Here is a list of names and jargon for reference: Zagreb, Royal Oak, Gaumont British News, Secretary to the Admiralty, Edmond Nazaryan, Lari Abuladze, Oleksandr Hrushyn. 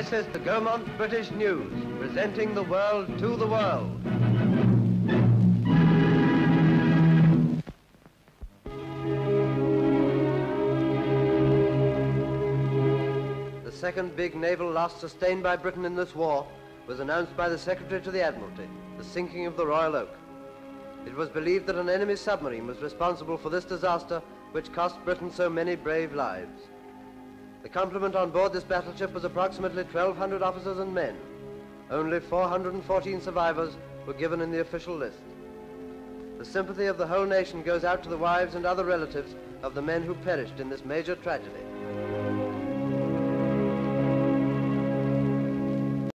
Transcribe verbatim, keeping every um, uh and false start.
This is the Gaumont British News, presenting the world to the world. The second big naval loss sustained by Britain in this war was announced by the Secretary to the Admiralty, the sinking of the Royal Oak. It was believed that an enemy submarine was responsible for this disaster, which cost Britain so many brave lives. The complement on board this battleship was approximately twelve hundred officers and men. Only four hundred fourteen survivors were given in the official list. The sympathy of the whole nation goes out to the wives and other relatives of the men who perished in this major tragedy.